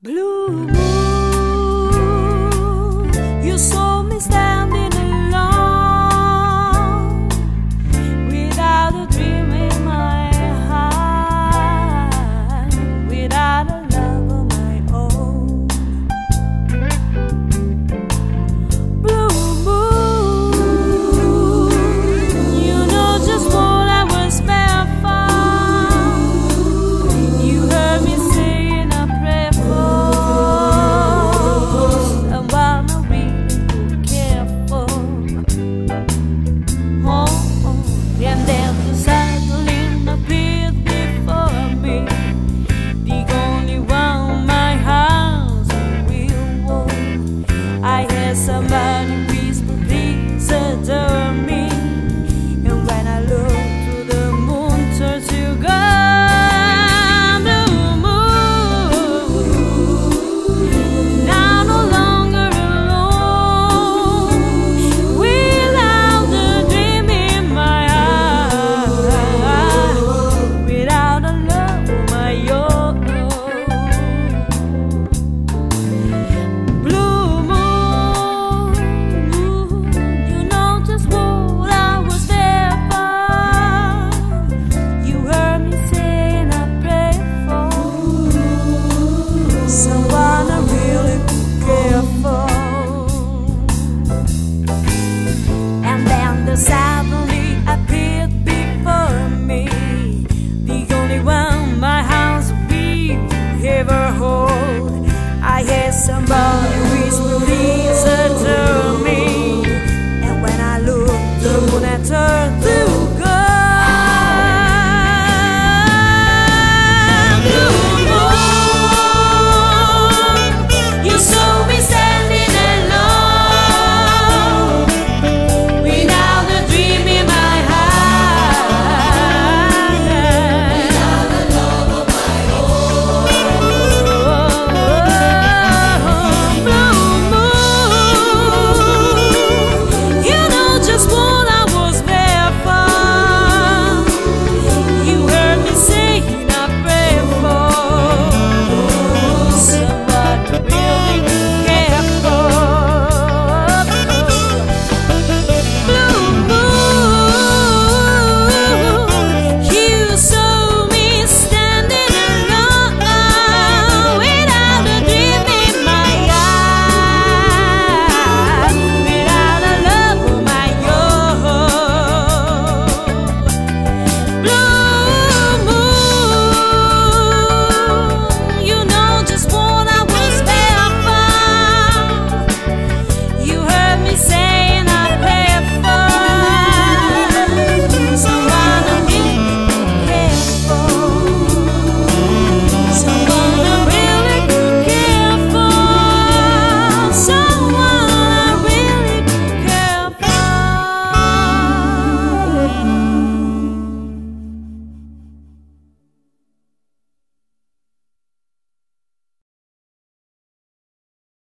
Blue.